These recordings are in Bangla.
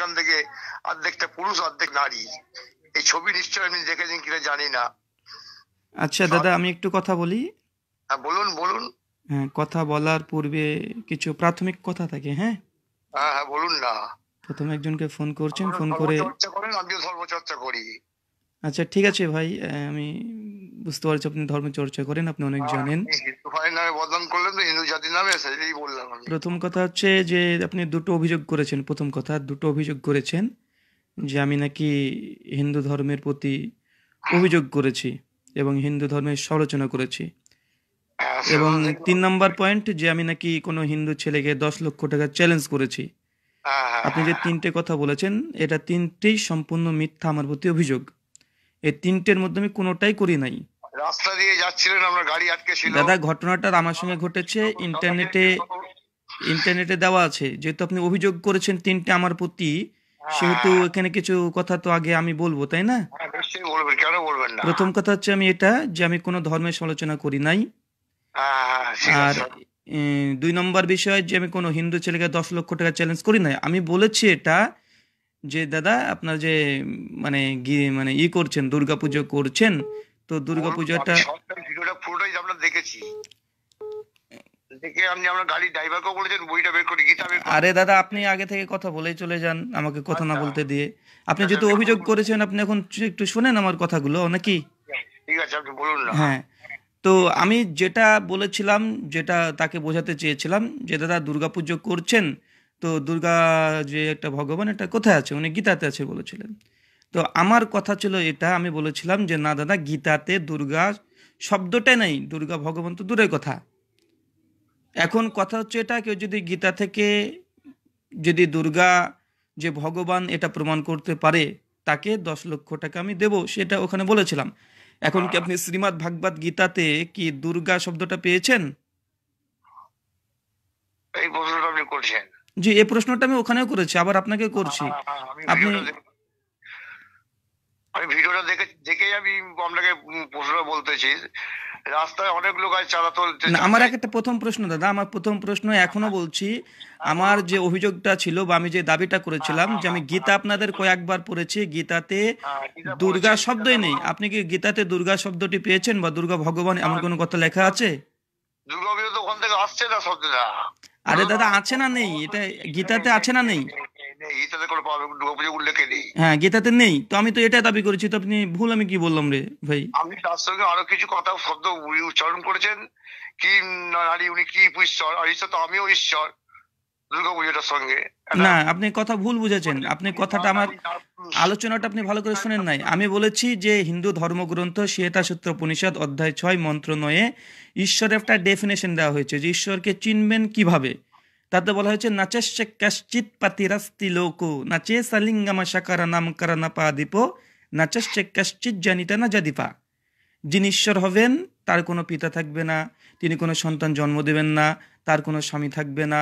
এখান থেকে অর্ধেকটা পুরুষ অর্ধেক নারী, এই ছবি নিশ্চয়ই আপনি দেখেছেন কিনা জানি না। আচ্ছা দাদা আমি একটু কথা বলি। হ্যাঁ বলুন বলুন। হ্যাঁ কথা বলার পূর্বে কিছু প্রাথমিক কথা থাকে। হ্যাঁ হ্যাঁ বলুন না। প্রথমে একজনকে ফোন করছেন, ফোন করে আমিও ধর্মচর্চা করি। আচ্ছা ঠিক আছে ভাই, আমি বুঝতে পারছি আপনি ধর্মচর্চা করেন, আপনি অনেক জানেন। প্রথম কথা হচ্ছে যে আপনি দুটো অভিযোগ করেছেন, প্রথম কথা দুটো অভিযোগ করেছেন যে আমি নাকি হিন্দু ধর্মের প্রতি অভিযোগ করেছি এবং হিন্দু ধর্মের সমালোচনা করেছি, এবং 3 নম্বর পয়েন্ট যে আমি নাকি কোনো হিন্দু ছেলেকে 10 লক্ষ টাকা চ্যালেঞ্জ করেছি। আপনি যে 3টে কথা বলেছেন এটা 3টেই সম্পূর্ণ মিথ্যা, আমার প্রতি অভিযোগ। এই 3টের মধ্যে আমি কোনোটাই করি নাই। রাস্তা দিয়ে যাচ্ছিলেন, আমরা গাড়ি আটকে ছিল। দাদা ঘটনাটা আমার সঙ্গে ঘটেছে, ইন্টারনেটে দেওয়া আছে। যেহেতু আপনি অভিযোগ করেছেন 3টে আমার প্রতি, সেহেতু এখানে কিছু কথা তো আগে আমি বলবো, তাই না? বলবেন, কেন বলবেন না? প্রথম কথা হচ্ছে আমি এটা যে আমি কোনো ধর্মের সমালোচনা করি নাই। আর 2 নম্বর বিষয় যে আমি কোনো হিন্দু ছেলেকে 10 লক্ষ টাকা চ্যালেঞ্জ করি নাই। আমি বলেছি এটা যে দাদা আপনার যে মানে করছেন, দুর্গাপুজো করছেন, তো দুর্গাপুজোটা পুরোটাই আমরা দেখেছি। আরে দাদা আপনি আগে থেকে কথা বলেই চলে যান, আমাকে কথা না বলতে দিয়ে। আপনি যেহেতু অভিযোগ করেছেন, আপনি এখন একটু শোনেন আমার কথাগুলো নাকি? ঠিক আছে আপনি বলুন না। হ্যাঁ তো আমি যেটা বলেছিলাম, যেটা তাকে বোঝাতে চেয়েছিলাম যে দাদা দুর্গাপুজো করছেন, তো দুর্গা যে একটা ভগবান, এটা কোথায় আছে? উনি গীতাতে আছে বলেছিলেন। তো আমার কথা ছিল এটা, আমি বলেছিলাম যে না দাদা গীতাতে দুর্গা শব্দটা নাই, দুর্গা ভগবান তো দূরের কথা। এখন কথা হচ্ছে এটা, কেউ যদি গীতা থেকে যদি দুর্গা যে ভগবান এটা প্রমাণ করতে পারে, তাকে 10 লক্ষ টাকা আমি দেব, সেটা ওখানে বলেছিলাম। এখন কি আপনি শ্রীমদ ভাগবত গীতাতে কি দুর্গা শব্দটা পেয়েছেন? এই প্রশ্নটা আপনি করছেন। জি এই প্রশ্নটা আমি ওখানেও করেছি, আবার আপনাকে করছি। আপনি আমি ভিডিওটা দেখে আমি আপনাকে প্রশ্নটা বলতেছি। রাস্তায় অনেক লোক আছে, চাঁদা তুলতে। আমার একটা প্রথম প্রশ্ন দাদা, আমার প্রথম প্রশ্ন এখনো বলছি, আমার যে অভিযোগটা ছিল বা আমি যে দাবিটা করেছিলাম যে আমি গীতা আপনাদের কয়েকবার পড়েছি, গীতাতে দুর্গা শব্দই নেই। আপনি কি গীতাতে দুর্গা শব্দটি পেয়েছেন বা দুর্গা ভগবান এমন কোনো কথা লেখা আছে? দুর্গা বিরোধ ওখান থেকে আসছে না শব্দটা। আরে দাদা আছে না নেই, এটা গীতাতে আছে না নেই? হ্যাঁ গীতাতে নেই, তো আমি তো এটা দাবি করেছি। তো আপনি ভুল, আমি কি বললাম রে ভাই? আমি তার সঙ্গে আরো কিছু কথা শব্দ উচ্চারণ করেছেন কি নারী, উনি কি ঈশ্বর, আর ঈশ্বর তো আমিও ঈশ্বর দুর্গা পুজোটার সঙ্গে। না আপনি কথা ভুল বুঝেছেন, আপনি কথাটা আমার আলোচনাটা আপনি ভালো করে শোনেন নাই। আমি বলেছি যে হিন্দু ধর্মগ্রন্থ শ্বেতাসূত্র উপনিষদ অধ্যায় 6 মন্ত্র 9-এ ঈশ্বরের একটা ডেফিনেশন দেওয়া হয়েছে যে ঈশ্বরকে চিনবেন কিভাবে। তাতে বলা হয়েছে নাচেশ্চে কাশ্চিত পাতিরাস্তি লোক নাচে সালিঙ্গামা সাকারা নাম কারা না পা দীপ নাচেশ্চে কাশ্চিত জানিতা না জাদিপা। যিনি ঈশ্বর হবেন তার কোনো পিতা থাকবে না, তিনি কোনো সন্তান জন্ম দেবেন না, তার কোনো স্বামী থাকবে না,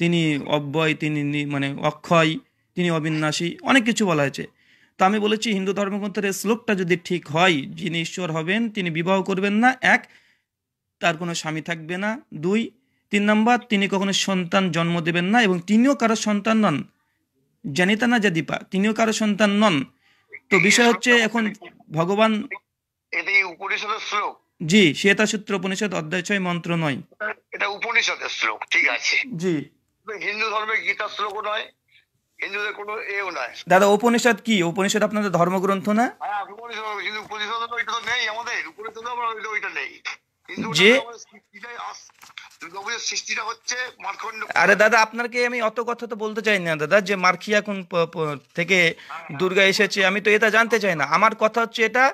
তিনি অব্যয়, তিনি অক্ষয়, তিনি অবিনাশী, অনেক কিছু বলা হয়েছে। তো আমি বলেছি হিন্দু ধর্মগ্রন্থের শ্লোকটা যদি ঠিক হয়, যিনি ঈশ্বর হবেন তিনি বিবাহ করবেন না, 1 তার কোনো স্বামী থাকবে না, 2 3 নম্বর তিনি কখনো সন্তান জন্ম দেবেন না এবং তিনিও কারো সন্তান নন, জানিতা না জাদিপা, তিনিও কারো সন্তান নন। তো বিষয় হচ্ছে এখন ভগবান জি শ্বেতাসূত্র উপনিষদ অধ্যায় 6 মন্ত্র 9। এটা উপনিষদের শ্লোক, ঠিক আছে জি। হিন্দু ধর্মের গীতা শ্লোক নয়, হিন্দুদের কোনো এও নয়। দাদা উপনিষদ কি? উপনিষদ আপনাদের ধর্মগ্রন্থ না? আরে দাদা আপনাকে আমি অত কথা তো বলতে চাই না দাদা, যে মারখিয়া কোন থেকে দুর্গা এসেছে আমি তো এটা জানতে চাই না। আমার কথা হচ্ছে এটা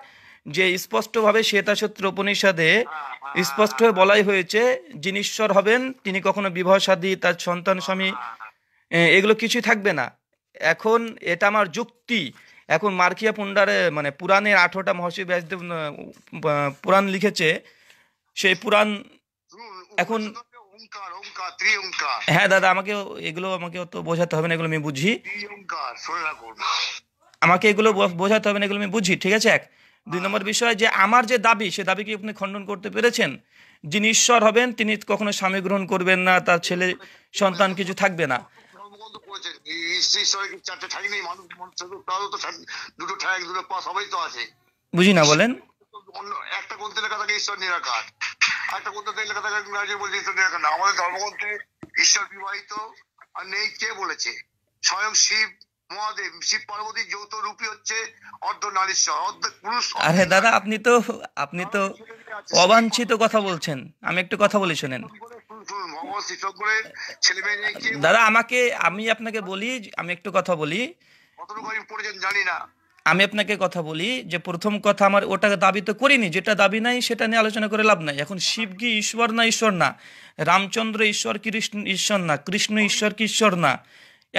যে স্পষ্টভাবে শ্বেতাসূত্র উপনিষদে স্পষ্ট হয়ে বলাই হয়েছে যিনি ঈশ্বর হবেন তিনি কখনো বিবাহ শাদী, তার সন্তান স্বামী, এগুলো কিছুই থাকবে না। এখন এটা আমার যুক্তি। এখন মারখিয়া পুণ্ডারে পুরাণের 18টা মহর্ষি ব্যাসদেব পুরাণ লিখেছে, সেই পুরাণ এখন। হ্যাঁ দাদা আমাকে এগুলো আমাকে অত বোঝাতে হবে না, এগুলো আমি বুঝি, আমাকে এগুলো বোঝাতে হবে না, এগুলো আমি বুঝি, ঠিক আছে। 2 নম্বর বিষয় যে আমার যে দাবি, সে দাবি কি আপনি খণ্ডন করতে পেরেছেন? যিনি ঈশ্বর হবেন তিনি কখনো স্বামী গ্রহণ করবেন না, তার ছেলে সন্তান কিছু থাকবে না। তো করেছে, চারটে ঠাঁই নেই মানুষ, তারও তো দুটো ঠাঁই দুটো পা সবাই তো আছে, বুঝি না বলেন। একটা গ্রন্থে লেখা থাকে ঈশ্বর নিরাকার, একটা গ্রন্থে লেখা থাকে ঈশ্বর নিরাকার না। আমাদের ধর্মগ্রন্থে ঈশ্বর বিবাহিত আর নেই কে বলেছে? স্বয়ং শিব মহাদেব, শিব পার্বতীর যৌথ রূপী হচ্ছে অর্ধ নারীশ্বর, অর্ধ পুরুষ। আরে দাদা, আপনি তো অবাঞ্ছিত কথা বলছেন। আমি একটু কথা বলি, শোনেন দাদা, আমি আপনাকে বলি, আমি একটু কথা বলি, জানি না, আমি আপনাকে কথা বলি যে প্রথম কথা আমার ওটা দাবি তো করিনি, যেটা দাবি নাই সেটা নিয়ে আলোচনা করে লাভ নাই। এখন শিব কি ঈশ্বর না? ঈশ্বর না। রামচন্দ্র ঈশ্বর কি? ঈশ্বর না। কৃষ্ণ ঈশ্বর কি? ঈশ্বর না।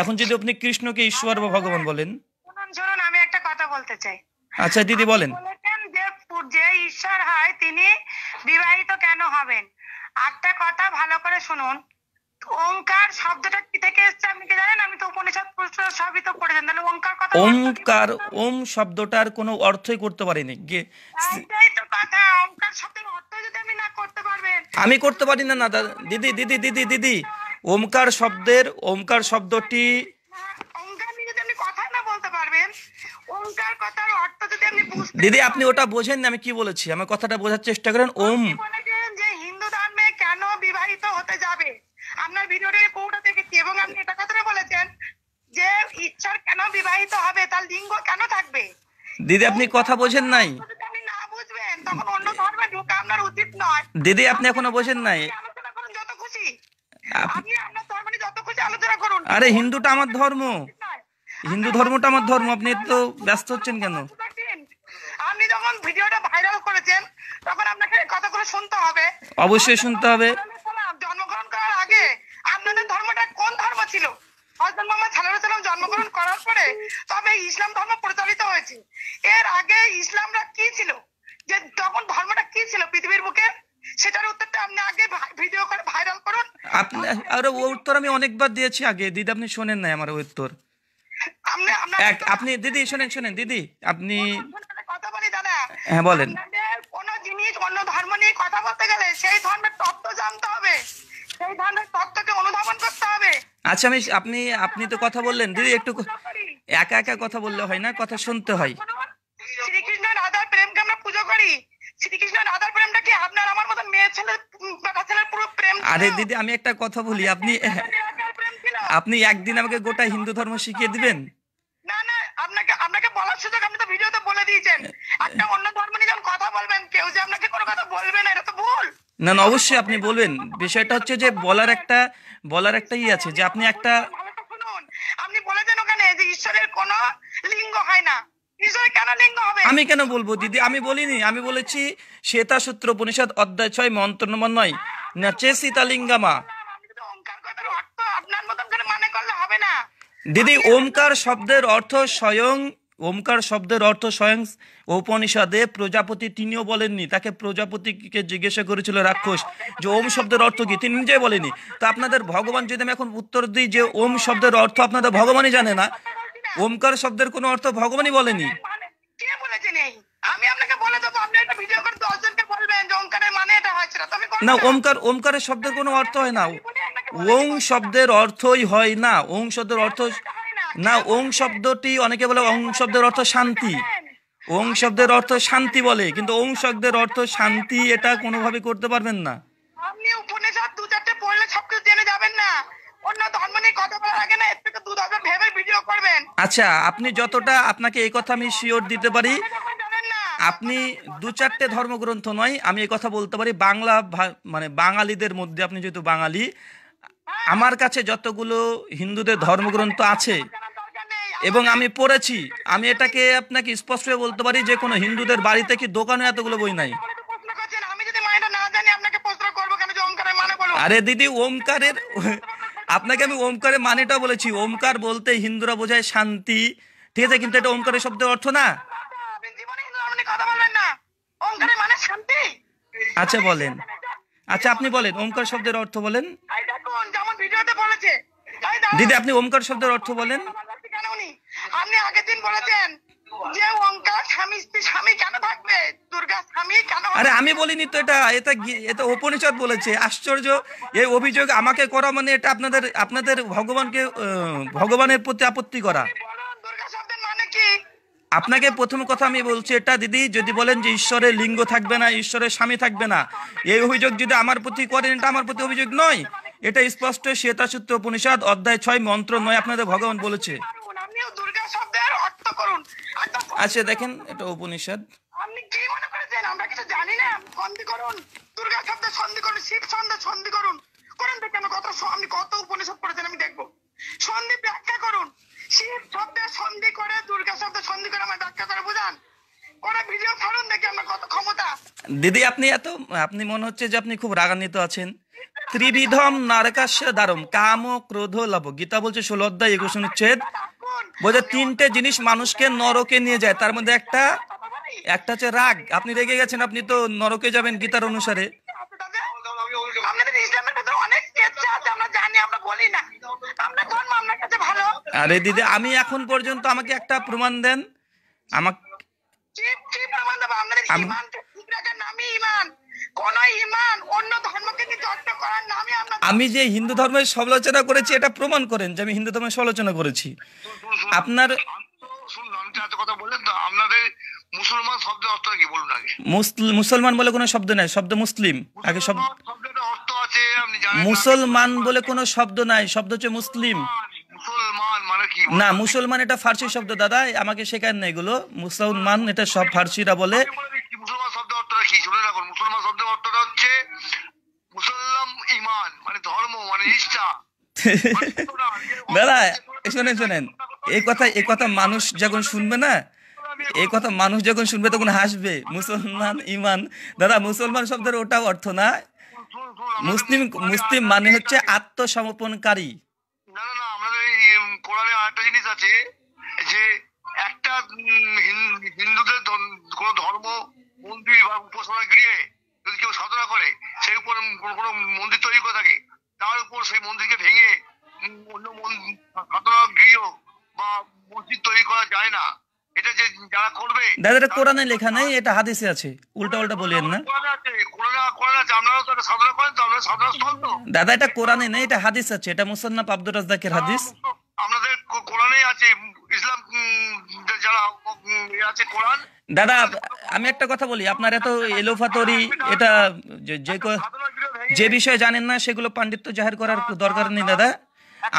এখন যদি আপনি কৃষ্ণকে ঈশ্বর বা ভগবান বলেন, শুনুন আমি একটা কথা বলতে চাই। আচ্ছা দিদি বলেন। যে ঈশ্বর হয় তিনি বিবাহিত কেন হবেন? একটা কথা ভালো করে শুনুন, ওঙ্কার শব্দটা কি থেকে এসেছে আপনি কি জানেন? আমি তো উপনিষদ সবই তো পড়েছেন। তাহলে ওঙ্কার কথা, ওঙ্কার ওম শব্দটার কোনো অর্থই করতে পারিনি। এইটাই তো কথা, ওঙ্কার শব্দের অর্থ যদি আমি না করতে পারবেন, আমি করতে পারি না। না দিদি দিদি দিদি দিদি, ওমকার শব্দের, ওমকার শব্দটি দিদি আপনি ওটা বোঝেন না আমি কি বলেছি, আমার কথাটা বোঝার চেষ্টা করেন। ওম যে হিন্দু ধর্মে কেন বিবাহিত হতে যাবে, আপনার ভিডিওতে কোটা দেখেছি, এবং আপনি এটা কথাটা বলেছেন যে ঈশ্বর কেন বিবাহিত হবে, তার লিঙ্গ কেন থাকবে। দিদি আপনি কথা বোঝেন নাই, আপনি না বুঝবেন তখন অন্য ধর্মে ঢোকা আপনার উচিত নয়। দিদি আপনি এখনো বোঝেন নাই, আলোচনা করুন যত খুশি, আপনি আপনার ধর্ম নিয়ে যত খুশি আলোচনা করুন। আরে হিন্দুটা আমার ধর্ম, হিন্দু ধর্মটা আমার ধর্ম, আপনি তো ব্যস্ত হচ্ছেন কেন? আপনি যখন ভিডিওটা ভাইরাল করেছেন তখন আপনাকে কতগুলো শুনতে হবে, অবশ্যই শুনতে হবে। জন্মগ্রহণ করার আগে আপনাদের ধর্মটা কোন ধর্ম ছিল? হযরত মুহাম্মদ সাল্লাল্লাহু আলাইহি ওয়াসাল্লাম জন্মগ্রহণ করার পরে তবে ইসলাম ধর্ম প্রচলিত হয়েছে। এর আগে ইসলামরা কি ছিল, যে তখন ধর্মটা কি ছিল পৃথিবীর বুকে, সেটার উত্তরটা আপনি আগে ভিডিও করে ভাইরাল করুন। আপনি আরে ওই উত্তর আমি অনেকবার দিয়েছি আগে, দিদি আপনি শুনেন নাই আমার ওই উত্তর। আপনি দিদি শুনেন, শুনেন দিদি আপনি কথা বলি দাদা। হ্যাঁ বলেন। কোন জিনিস অন্য ধর্ম নিয়ে কথা বলতে গেলে সেই ধর্মের তত্ত্ব জানতে হবে, সেই ধর্মের তত্ত্বকে অনুধাবন করতে হবে। আচ্ছা আমি আপনি আপনি তো কথা বললেন দিদি, একটু একা একা কথা বললে হয় না, কথা শুনতে হয়। শ্রীকৃষ্ণ রাধার প্রেমকে আমরা পুজো করি, শ্রীকৃষ্ণ রাধার প্রেমটা কি আপনার আমার মতন মেয়ে ছেলে ছেলের পুরো প্রেম? আরে দিদি আমি একটা কথা বলি, আপনি একদিন আমাকে গোটা হিন্দু ধর্ম শিখিয়ে দিবেন? না না, আপনাকে আপনাকে বলার সুযোগ আপনি তো ভিডিওতে বলে দিয়েছেন। একটা অন্য ধর্ম নিয়ে যখন কথা বলবেন কেউ যে আপনাকে কোনো কথা বলবে না এটা তো ভুল। না না অবশ্যই আপনি বলবেন, বিষয়টা হচ্ছে যে বলার একটা ই আছে, যে আপনি একটা শুনুন, আপনি বলেছেন ওখানে যে ঈশ্বরের কোনো লিঙ্গ হয় না। আমি কেন বলবো দিদি? আমি বলিনি, আমি বলেছি শ্বেতা সূত্র উপনিষদ অধ্যায় 6 মন্ত্র নম্বর 9 চেসিতা লিঙ্গামা। দিদি ওমকার শব্দের অর্থ স্বয়ং উপনিষদে প্রজাপতি তিনিও বলেননি, তাকে প্রজাপতিকে জিজ্ঞাসা করেছিল রাক্ষস যে ওম শব্দের অর্থ কি, তিনি নিজেই বলেনি। তো আপনাদের ভগবান যদি আমি এখন উত্তর দিই যে ওম শব্দের অর্থ আপনাদের ভগবানই জানে না, ওমকার শব্দের কোনো অর্থ ভগবানই বলেনি। কে বলেছে? নেই, আমি আপনাকে বলে দেব, আপনি একটা ভিডিও করে 10 জনকে বলবেন যে ওমকারের মানে এটা হয় সেটা। তবে না, ওমকারের শব্দের কোনো অর্থ হয় না, ওম শব্দের অর্থই হয় না। ওম শব্দের অর্থ না, ওম শব্দটি অনেকে বলে ওম শব্দের অর্থ শান্তি, ওম শব্দের অর্থ শান্তি বলে, কিন্তু ওম শব্দের অর্থ শান্তি এটা কোনোভাবে করতে পারবেন না। আপনি উপনিষদ 2-4 পড়লে সব কিছু জেনে যাবেন না। আচ্ছা আপনি যতটা, আপনাকে এই কথা আমি শিওর দিতে পারি, আপনি 2-4 ধর্মগ্রন্থ নয়, আমি এই কথা বলতে পারি বাংলা মানে বাঙালিদের মধ্যে, আপনি যেহেতু বাঙালি, আমার কাছে যতগুলো হিন্দুদের ধর্মগ্রন্থ আছে এবং আমি পড়েছি, আমি এটাকে আপনাকে স্পষ্টভাবে বলতে পারি যে কোনো হিন্দুদের বাড়িতে কি দোকানে এতগুলো বই নাই। আরে দিদি ওমকারের, আপনাকে আমি ওমকারের মানেটা বলেছি, ওমকার বলতে হিন্দুরা বোঝায় শান্তি, ঠিক আছে, কিন্তু এটা ওমকারের শব্দের অর্থ না। আচ্ছা বলেন, আচ্ছা আপনি বলেন ওমকার শব্দের অর্থ বলেন দিদি, আপনি ওমকার শব্দের অর্থ বলেন। আপনি আগের দিন বলেছেন আরে আমি বলিনি তো, এটা এটা উপনিষদ বলেছে। আশ্চর্য, এই অভিযোগ আমাকে করা মানে এটা আপনাদের আপনাদের ভগবানকে ভগবানের প্রতি আপত্তি করা। আপনাকে প্রথম কথা আমি বলছি এটা দিদি, যদি বলেন যে ঈশ্বরের লিঙ্গ থাকবে না, ঈশ্বরের স্বামী থাকবে না, এই অভিযোগ যদি আমার প্রতি করেন এটা আমার প্রতি অভিযোগ নয়, এটা স্পষ্ট শ্বেতাসূত্র উপনিষদ অধ্যায় 6 মন্ত্র 9 আপনাদের ভগবান বলেছে। আচ্ছা দেখেন এটা উপনিষদ, আপনি কি মনে করেন আমরা কিছু জানি না? সন্ধিকরণ, দুর্গা শব্দ সন্ধিকরণ, শিব ছন্দ সন্ধিকরণ করেন দেখেন কত আমি কত উপনিষদ পড়েছেন আমি দেখব। সন্ধি ব্যাখ্যা করুন, শিব শব্দ সন্ধি করে দুর্গা শব্দ সন্ধি করে আমার ব্যাখ্যা করে বুঝান, কোন ভিডিও ছাড়ুন দেখি আমরা কত ক্ষমতা। দিদি আপনি এত আপনি মনে হচ্ছে যে আপনি খুব রাগান্বিত আছেন। ত্রিবিধম নরকাস্য দারুম কাম ক্রোধ লোভ, গীতা বলছে 16 অধ্যায় 21 অনুচ্ছেদ বলে তিনটে জিনিস মানুষকে নরকে নিয়ে যায়, তার মধ্যে একটা হচ্ছে রাগ। আপনি রেগে গেছেন, আপনি তো নরকে যাবেন গীতার অনুসারে। আরে দিদি আমি এখন পর্যন্ত আমাকে একটা প্রমাণ দেন। আমাকে আমি যে হিন্দু ধর্মের সমালোচনা করেছি এটা প্রমাণ করেন যে আমি হিন্দু ধর্মের সমালোচনা করেছি। আপনার মুসলমান বলে কোনো শব্দ নাই, শব্দ মুসলিম আগে, শব্দ মুসলমান বলে কোনো শব্দ নাই, শব্দ হচ্ছে মুসলিম। না মুসলমান এটা ফার্সি শব্দ দাদা, আমাকে শেখান না এগুলো। মুসলমান এটা সব ফার্সিরা বলে। মুসলমান শব্দ অর্থটা কি শুনে রাখুন, মুসলমান শব্দ অর্থটা হচ্ছে মুসলমান ঈমান মানে ধর্ম মানে ইচ্ছা। দাদা শুনেন শুনেন এই কথা মানুষ যখন শুনবে না, এই কথা মানুষ যখন শুনবে তখন হাসবে। মুসলমান ঈমান দাদা মুসলমান শব্দের ওটা অর্থ না, মুসলিম মুসলিম মানে হচ্ছে আত্মসমর্পণকারী। না না আমাদের কোরআনে আরেকটা জিনিস আছে যে একটা হিন্দুদের কোন ধর্ম মন্দির বা উপাসনা গৃহে যদি কেউ সাধনা করে সেই উপর কোন মন্দির তৈরি করে থাকে, তার উপর সেই মন্দিরকে ভেঙে অন্য সাধনা গৃহ বা মসজিদ তৈরি করা যায় না। এটা যে যারা করবে দাদা এটা কোরআনে লেখা নাই, এটা হাদিসে আছে, উল্টা উল্টা বলেন না। সাধনা করেন তো আমরা সাধনা স্থল তো দাদা, এটা কোরআনে নেই এটা হাদিস আছে, এটা মুসান্নাফ আব্দুর রাজ্জাকের হাদিস। আপনাদের কোরআনে আছে ইসলাম যারা আছে কোরআন। দাদা আমি একটা কথা বলি, আপনার এত এলোফাতরি এটা যে বিষয়ে জানেন না সেগুলো পাণ্ডিত্য জাহির করার দরকার নেই দাদা।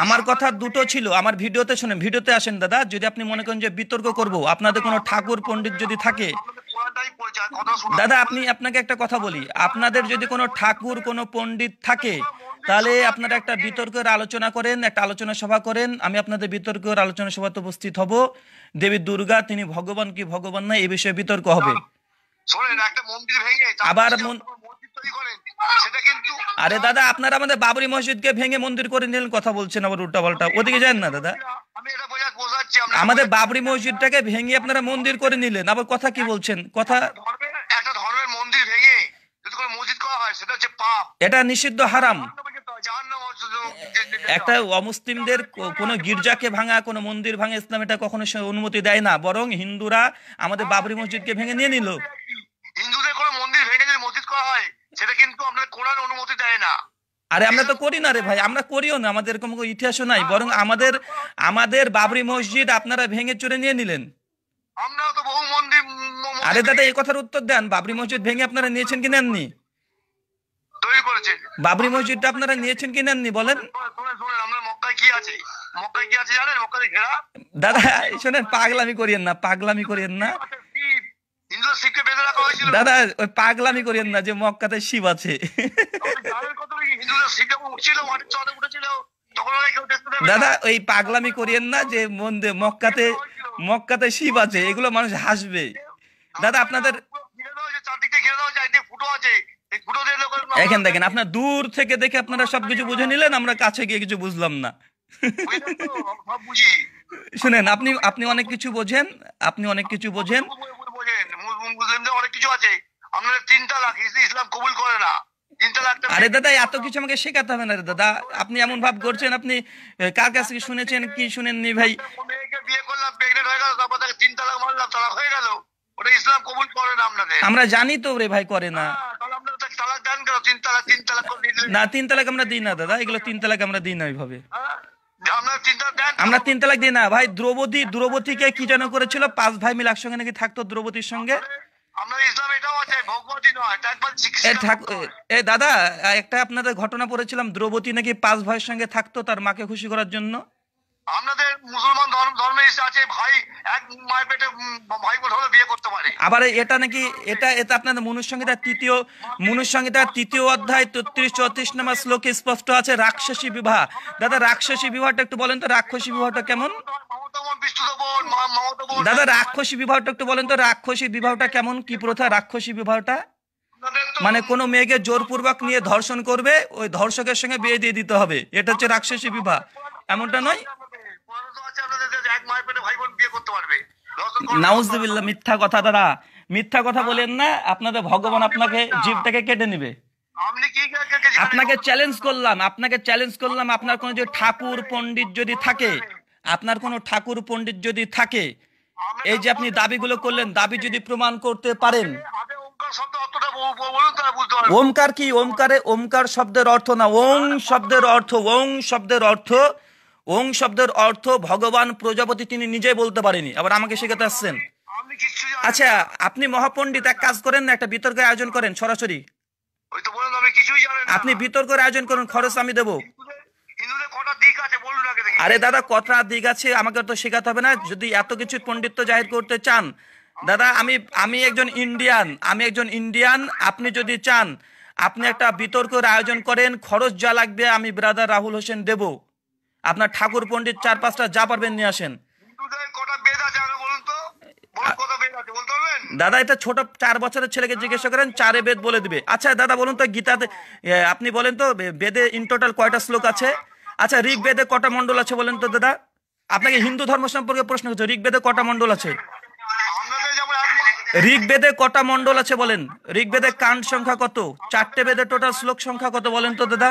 আমার কথা দুটো ছিল, আমার ভিডিওতে শুনেন, ভিডিওতে আসেন দাদা। যদি আপনি মনে করেন যে বিতর্ক করবো, আপনাদের কোনো ঠাকুর পণ্ডিত যদি থাকে দাদা, আপনাকে একটা কথা বলি, আপনাদের যদি কোনো ঠাকুর কোনো পণ্ডিত থাকে তাহলে আপনারা একটা বিতর্কের আলোচনা করেন, একটা আলোচনা সভা করেন, আমি আপনাদের বিতর্কের আলোচনা সভাতে উপস্থিত হব। দেবী দুর্গা তিনি ভগবান কি ভগবান না এই বিষয়ে বিতর্ক হবে। আবার আরে দাদা আপনারা আমাদের বাবরি মসজিদকে ভেঙে মন্দির করে নিলেন, কথা বলছেন আবার উল্টা পাল্টা, ওদিকে যান না দাদা। আমাদের বাবরি মসজিদটাকে ভেঙে আপনারা মন্দির করে নিলেন, আবার কথা কি বলছেন? কথা একটা ধর্মের মন্দির ভেঙে যদি কোনো মসজিদ করা হয় সেটা হচ্ছে পাপ, এটা নিষিদ্ধ হারাম। একটা অমুসলিমদের কোনো গির্জাকে ভাঙা কোনো মন্দির ভাঙা ইসলাম এটা কখনো অনুমতি দেয় না, বরং হিন্দুরা আমাদের বাবরি মসজিদকে ভেঙে নিয়ে নিল। হিন্দুদের কোনো মন্দির ভেঙে যদি মসজিদ করা হয় সেটা কিন্তু আপনাদের কোরআন অনুমতি দেয় না। আরে আমরা তো করি না রে ভাই, আমরা করিও না, আমাদের এরকম কোনো ইতিহাসও নাই, বরং আমাদের বাবরি মসজিদ আপনারা ভেঙে চুরে নিয়ে নিলেন। আমরাও তো বহু মন্দির। আরে দাদা এই কথার উত্তর দেন, বাবরি মসজিদ ভেঙে আপনারা নিয়েছেন কি নেননি? তৈরি করেছেন। বাবরি মসজিদটা আপনারা নিয়েছেন কি নেননি বলেন? শুনেন আমরা মক্কায় কি আছে, মক্কায় কি আছে জানেন? মক্কায় ঘেরা। দাদা শুনেন পাগলামি করিয়েন না, পাগলামি করিয়েন না দাদা, ওই পাগলামি করেন না যে মক্কাতে শিব আছে। দাদা ওই পাগলামি করেন না যে মক্কাতে শিব আছে, এগুলো মানুষ হাসবে দাদা। আপনাদের এখন দেখেন আপনার দূর থেকে দেখে আপনারা সবকিছু বুঝে নিলেন, আমরা কাছে গিয়ে কিছু বুঝলাম না। শুনেন আপনি অনেক কিছু বোঝেন, আপনি অনেক কিছু বোঝেন। আরে দাদা এত কিছু আমাকে শেখাতে হবে না রে দাদা, আপনি এমন ভাব করছেন। আপনি কার কাছ থেকে শুনেছেন কি শুনেননি ভাই? বিয়ে করলাম, প্রেগনেন্ট হয়ে আমরা জানি তো রে ভাই করে না না তিন তালাক আমরা দিই না দাদা, এগুলো তিন তালাক আমরা দিই না ওইভাবে, আমরা তিন তালাক দিই না ভাই। দ্রৌপদী দ্রৌপদীকে কি যেন করেছিল, পাঁচ ভাই মিলে একসঙ্গে নাকি থাকতো দ্রৌপদীর সঙ্গে। দাদা একটা আপনাদের ঘটনা পড়েছিলাম, দ্রৌপদী নাকি পাঁচ ভাইয়ের সঙ্গে থাকতো তার মাকে খুশি করার জন্য। আমাদের মুসলমান ধর্মে আছে ভাই এক মায়ের পেটে ভাই বোন হলে বিয়ে করতে পারে। আবার এটা নাকি এটা আপনাদের মনুসংহিতার তৃতীয় অধ্যায় ৩৪ নম্বর শ্লোকে স্পষ্ট আছে রাক্ষসী বিবাহ। দাদা রাক্ষসী বিবাহটা একটু বলেন তো, রাক্ষসী বিবাহটা কেমন দাদা? রাক্ষসী বিবাহটা একটু বলেন তো, রাক্ষসী বিবাহটা কেমন, কি প্রথা রাক্ষসী বিবাহটা? মানে কোন মেয়েকে জোরপূর্বক নিয়ে ধর্ষণ করবে, ওই ধর্ষকের সঙ্গে বিয়ে দিয়ে দিতে হবে, এটা হচ্ছে রাক্ষসী বিবাহ, এমনটা নয়? নাউজুবিল্লাহ, মিথ্যা কথা দাদা, মিথ্যা কথা বলেন না, আপনাদের ভগবান আপনাকে জীবটাকে কেটে নেবে। আপনাকে চ্যালেঞ্জ করলাম, আপনার কোন যদি ঠাকুর পণ্ডিত যদি থাকে, এই যে আপনি দাবিগুলো করলেন, দাবি যদি প্রমাণ করতে পারেন। ওমকার কি? ওমকার শব্দের অর্থ না, ওং শব্দের অর্থ, ওং শব্দের অর্থ ভগবান প্রজাপতি তিনি নিজে বলতে পারেনি, আবার আমাকে শেখাতে আসছেন। আচ্ছা আপনি মহাপণ্ডিত, এক কাজ করেন না, একটা বিতর্কের আয়োজন করেন সরাসরি, আপনি বিতর্কের আয়োজন করুন, খরচ আমি দেবো। আরে দাদা কটা দিক আছে আমাকে তো শেখাতে হবে না, যদি এত কিছু পণ্ডিত্য জাহির করতে চান দাদা, আমি একজন ইন্ডিয়ান, আপনি যদি চান আপনি একটা বিতর্কের আয়োজন করেন, খরচ যা লাগবে আমি ব্রাদার রাহুল হোসেন দেবো, আপনার ঠাকুর পণ্ডিত চার পাঁচটা যা পারবেন নিয়ে আসেন। দাদা এটা ছোট 4 বছরের ছেলেকে জিজ্ঞাসা করেন, 4 বেদ বলে দিবে। আচ্ছা দাদা বলুন তো গীতাতে, আপনি বলেন তো বেদে ইন টোটাল কয়টা শ্লোক আছে? আচ্ছা ঋগ্বেদে কটা মণ্ডল আছে বলেন তো দাদা? আপনাকে হিন্দু ধর্ম সম্পর্কে প্রশ্ন করছে, ঋগ্বেদে কটা মণ্ডল আছে? ঋগ্বেদে কটা মণ্ডল আছে বলেন? ঋগ্বেদে কাণ্ড সংখ্যা কত? 4টে বেদে টোটাল শ্লোক সংখ্যা কত বলেন তো দাদা?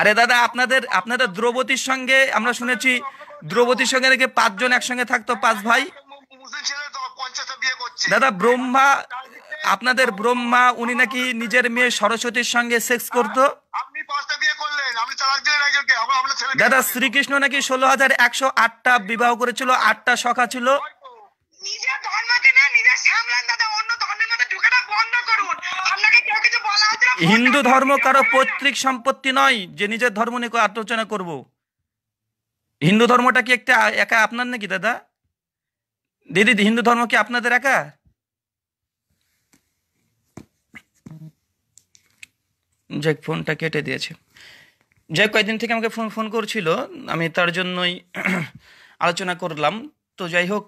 আরে দাদা আপনাদের দ্রৌপদীর সঙ্গে আমরা শুনেছি, দ্রৌপদীর সঙ্গে নাকি 5 জন একসঙ্গে থাকতো, 5 ভাই। দাদা ব্রহ্মা, আপনাদের ব্রহ্মা উনি নাকি নিজের মেয়ে সরস্বতীর সঙ্গে সেক্স করতো। দাদা শ্রীকৃষ্ণ নাকি 16,108টা বিবাহ করেছিল, 8টা সখা ছিল। হিন্দু ধর্ম কারো পৈতৃক সম্পত্তি নয় যে নিজের ধর্ম নিয়ে আলোচনা করব। হিন্দু ধর্মটা কি একটা একা আপনার নাকি দাদা? দিদি হিন্দু ধর্ম কি আপনাদের একা? যাক ফোনটা কেটে দিয়েছে, যাই কয়েকদিন থেকে আমাকে ফোন করছিল, আমি তার জন্যই আলোচনা করলাম। তো যাই হোক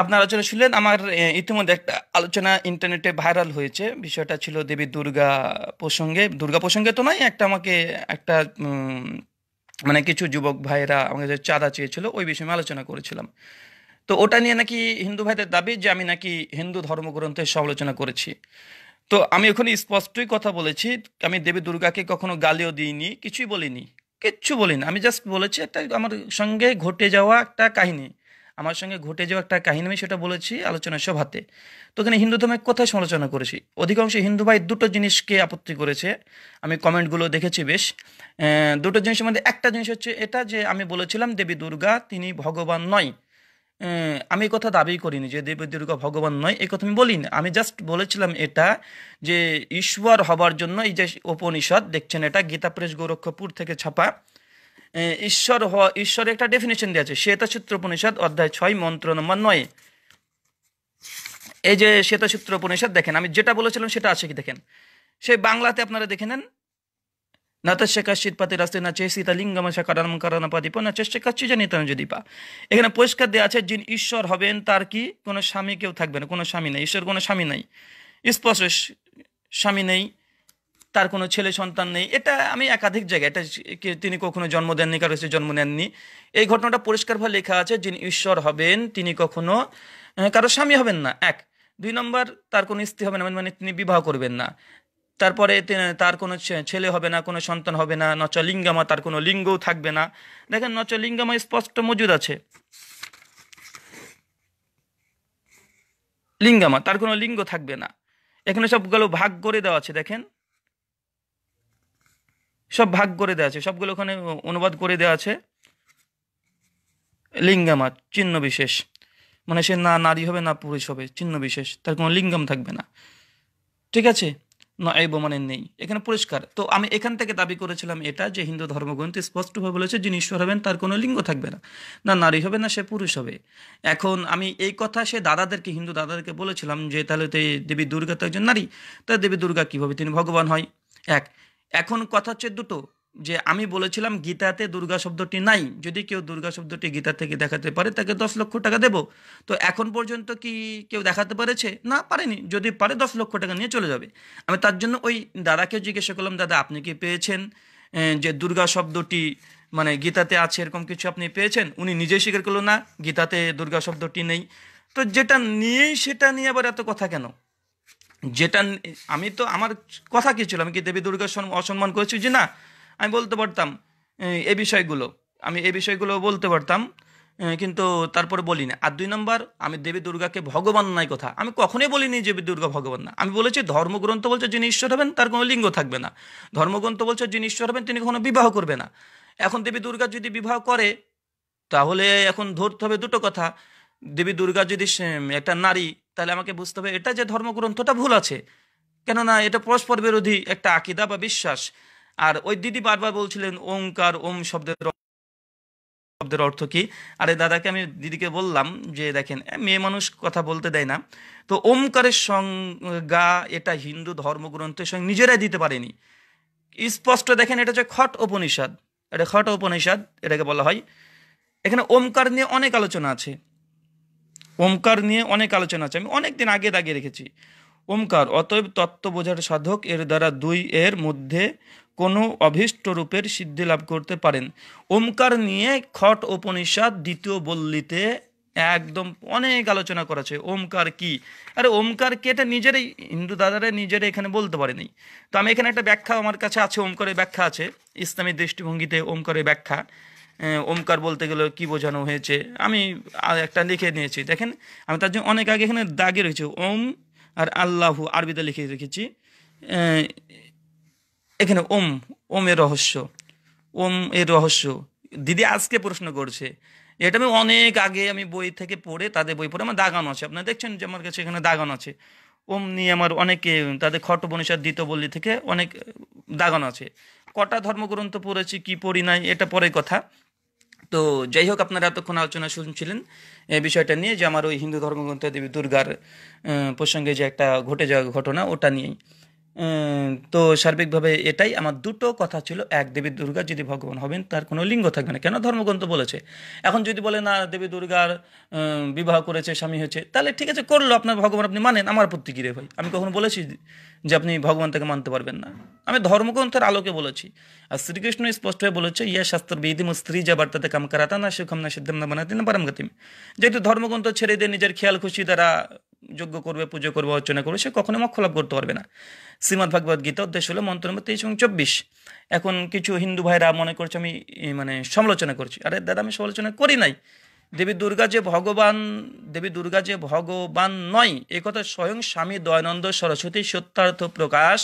আপনার আলোচনা শুনলেন, আমার ইতিমধ্যে একটা আলোচনা ইন্টারনেটে ভাইরাল হয়েছে, বিষয়টা ছিল দেবী দুর্গা প্রসঙ্গে। তো নয়, আমাকে একটা মানে কিছু যুবক ভাইরা আমাকে যে চাঁদা চেয়েছিল ওই বিষয়ে আমি আলোচনা করেছিলাম। তো ওটা নিয়ে নাকি হিন্দু ভাইদের দাবি যে আমি নাকি হিন্দু ধর্মগ্রন্থের সমালোচনা করেছি। তো আমি ওখানে স্পষ্টই কথা বলেছি, আমি দেবী দুর্গাকে কখনো গালিও দিইনি, কিচ্ছু বলিনি। আমি জাস্ট বলেছি একটা আমার সঙ্গে ঘটে যাওয়া একটা কাহিনী, আমি সেটা বলেছি আলোচনা সভাতে। তো এখানে হিন্দু ধর্মের কোথায় সমালোচনা করেছি? অধিকাংশ হিন্দু ভাই দুটো জিনিসকে আপত্তি করেছে, আমি কমেন্টগুলো দেখেছি বেশ। দুটো জিনিসের মধ্যে একটা জিনিস হচ্ছে এটা যে আমি বলেছিলাম দেবী দুর্গা তিনি ভগবান নয়। আমি এই কথা দাবি করিনি যে দেবী দুর্গা ভগবান নয়, এই কথা আমি বলিনি। আমি জাস্ট বলেছিলাম এটা যে ঈশ্বর হবার জন্য এই যে উপনিষদ দেখছেন, এটা গীতা প্রেস গোরক্ষপুর থেকে ছাপা, ঈশ্বরের একটা ডেফিনেশন দেওয়া আছে শ্বেতসূত্র উপনিষদ অধ্যায় 6 মন্ত্র নম্বর 9। এই যে শ্বেতসূত্র উপনিষদ দেখেন, আমি যেটা বলেছিলাম সেটা আছে কি দেখেন, সেই বাংলাতে আপনারা দেখে নেন। এখানে পরিষ্কার দেওয়া আছে যিনি ঈশ্বর হবেন তার কি কোনো স্বামী কেউ থাকবে না, কোনো স্বামী নেই, ঈশ্বর কোনো স্বামী নেই, স্পষ্ট স্বামী নেই, তার কোনো ছেলে সন্তান নেই। এটা আমি একাধিক জায়গায়, এটা তিনি কখনো জন্ম দেননি, কারো কাছে জন্ম নেননি, এই ঘটনাটা পরিষ্কারভাবে লেখা আছে। যিনি ঈশ্বর হবেন তিনি কখনো কারো স্বামী হবেন না, 1। 2 নম্বর, তার কোনো স্ত্রী হবে না, মানে তিনি বিবাহ করবেন না। তারপরে তার কোনো ছেলে হবে না, কোনো সন্তান হবে না, নচলিঙ্গামা, তার কোনো লিঙ্গও থাকবে না। দেখেন নচলিঙ্গামা স্পষ্ট মজুদ আছে, লিঙ্গামা তার কোনো লিঙ্গ থাকবে না। এখানে সবগুলো ভাগ করে দেওয়া আছে, দেখেন সব ভাগ করে দেওয়া আছে, সবগুলো ওখানে অনুবাদ করে দেওয়া আছে। লিঙ্গামা চিহ্ন বিশেষ, মানে সে না নারী হবে না পুরুষ হবে, চিহ্ন বিশেষ, তার কোনো লিঙ্গাম থাকবে না। ঠিক আছে, নয় মানে নেই, এখানে পরিষ্কার। তো আমি এখান থেকে দাবি করেছিলাম এটা যে হিন্দু ধর্মগ্রন্থে স্পষ্টভাবে বলেছে যিনি ঈশ্বর হবেন তার কোনো লিঙ্গ থাকবে না, না নারী হবে না সে পুরুষ হবে। এখন আমি এই কথা সে দাদাদেরকে, হিন্দু দাদাদেরকে বলেছিলাম যে তাহলে তো দেবী দুর্গা তো একজন নারী, তাহলে দেবী দুর্গা কীভাবে তিনি ভগবান হয়? এক, এখন কথা হচ্ছে দুটো, যে আমি বলেছিলাম গীতাতে দুর্গা শব্দটি নাই, যদি কেউ দুর্গা শব্দটি গীতা থেকে দেখাতে পারে তাকে 10 লক্ষ টাকা দেব। তো এখন পর্যন্ত কি কেউ দেখাতে পারেছে? না, পারেনি। যদি পারে 10 লক্ষ টাকা নিয়ে চলে যাবে। আমি তার জন্য ওই দাদাকে জিজ্ঞাসা করলাম, দাদা আপনি কি পেয়েছেন যে দুর্গা শব্দটি মানে গীতাতে আছে, এরকম কিছু আপনি পেয়েছেন? উনি নিজেই স্বীকার করলো না, গীতাতে দুর্গা শব্দটি নেই। তো যেটা নিয়েই সেটা নিয়ে আবার এত কথা কেন? যেটা আমি তো আমার কথা কি ছিল, আমি কি দেবী দুর্গা অসম্মান করেছি? যে না, আমি বলতে পারতাম এই বিষয়গুলো, আমি এই বিষয়গুলো বলতে পারতাম, কিন্তু তারপর বলি না। আর 2 নম্বর, আমি দেবী দুর্গাকে ভগবান নাই কথা আমি কখনোই বলিনি, দেবী দুর্গা ভগবান না। আমি বলেছি ধর্মগ্রন্থ বলছে যিনি ঈশ্বর হবেন তার কোনো লিঙ্গ থাকবে না, ধর্মগ্রন্থ বলছে যিনি ঈশ্বর হবেন তিনি কখনো বিবাহ করবে না। এখন দেবী দুর্গা যদি বিবাহ করে, তাহলে এখন ধরতে হবে দুটো কথা, দেবী দুর্গা যদি একটা নারী, তাহলে আমাকে বুঝতে হবে এটা যে ধর্মগ্রন্থটা ভুল আছে, কেননা এটা পরস্পর বিরোধী একটা আকিদা বা বিশ্বাস। আর ওই দিদি বারবার বলছিলেন ওমকার, ওম শব্দের অর্থ কি? আরে দাদাকে, আমি দিদিকে বললাম যে দেখেন মেয়ে মানুষ কথা বলতে দেয় না, তো ওমকারের সংজ্ঞা এটা হিন্দু ধর্মগ্রন্থের সঙ্গে নিজেরাই দিতে পারেনি, স্পষ্ট। দেখেন এটা হচ্ছে খট উপনিষদ, এটা খট উপনিষদ এটাকে বলা হয়। এখানে ওমকার নিয়ে অনেক আলোচনা আছে, ওমকার নিয়ে অনেক আলোচনা আছে, আমি অনেক দিন আগে দাগিয়ে রেখেছি। ওমকার অতএব তত্ত্ব বোঝার সাধক এর দ্বারা 2 এর মধ্যে কোনো অভীষ্ট রূপের সিদ্ধি লাভ করতে পারেন। ওমকার নিয়ে খট উপনিষদ 2য় বল্লিতে একদম অনেক আলোচনা করেছে, ওমকার কি। আরে ওমকার কি এটা নিজেরাই হিন্দু দাদারা নিজেরাই এখানে বলতে পারেনি। তো আমি এখানে একটা ব্যাখ্যা আমার কাছে আছে, ওমকারের ব্যাখ্যা আছে ইসলামী দৃষ্টিভঙ্গিতে, ওমকারের ব্যাখ্যা, ওমকার বলতে গেলে কি বোঝানো হয়েছে, আমি একটা লিখে নিয়েছি। দেখেন আমি তার জন্য অনেক আগে এখানে দাগে রয়েছে, ওম আর আল্লাহু আরবিতে লিখে রেখেছি। এখানে ওম, ওমের রহস্য, ওম এর রহস্য দিদি আজকে প্রশ্ন করছে, এটা আমি অনেক আগে আমি বই থেকে পড়ে, তাদের বই পড়ে আমার দাগানো আছে, আপনারা দেখছেন যে আমার কাছে এখানে দাগানো আছে। ওম নিয়ে আমার অনেকে তাদের খট উপনিষদ 2য় বল্লি থেকে অনেক দাগানো আছে। কটা ধর্মগ্রন্থ পড়েছি কি পড়ি নাই এটা পরের কথা। তো যাই হোক, আপনারা এতক্ষণ আলোচনা শুনছিলেন এই বিষয়টা নিয়ে যে আমার ওই হিন্দু ধর্মগ্রন্থে দেবী দুর্গার প্রসঙ্গে যে একটা ঘটে যাওয়া ঘটনা ওটা নিয়েই। তো সার্বিকভাবে এটাই আমার দুটো কথা ছিল। এক, দেবী দুর্গা যদি ভগবান হবেন তার কোনো লিঙ্গ থাকবে না, কেন ধর্মগ্রন্থ বলেছে। এখন যদি বলে না দেবী দুর্গার বিবাহ করেছে, স্বামী হয়েছে, তাহলে ঠিক আছে করলো, আপনার ভগবান আপনি মানেন, আমার আপত্তি কি রে ভাই? আমি কখনো বলেছি যে আপনি ভগবান তাকে মানতে পারবেন না? আমি ধর্মগ্রন্থের আলোকে বলেছি। আর শ্রীকৃষ্ণ স্পষ্ট হয়ে বলেছে, ইয়া শাস্ত্র বিধিম স্ত্রী যা বার্তাতে কাম করাতা না সুখম না সিদ্ধম না বানাতে না পারাম গতিম। যেহেতু ধর্মগ্রন্থ ছেড়ে দিয়ে নিজের খেয়াল খুশি দ্বারা যজ্ঞ করবে, পুজো করবে, অর্চনা করবে, সে কখনো মোক্ষ লাভ করতে পারবে না। শ্রীমদ ভাগবত গীতা অধ্যায় 16 মন্ত্র নম্বর 23 এবং 24। এখন কিছু হিন্দু ভাইরা মনে করছে আমি মানে সমালোচনা করছি। আরে দাদা, আমি সমালোচনা করি নাই। দেবী দুর্গা যে ভগবান, দেবী দুর্গা যে ভগবান নয় এ কথা স্বয়ং স্বামী দয়ানন্দ সরস্বতী সত্যার্থ প্রকাশ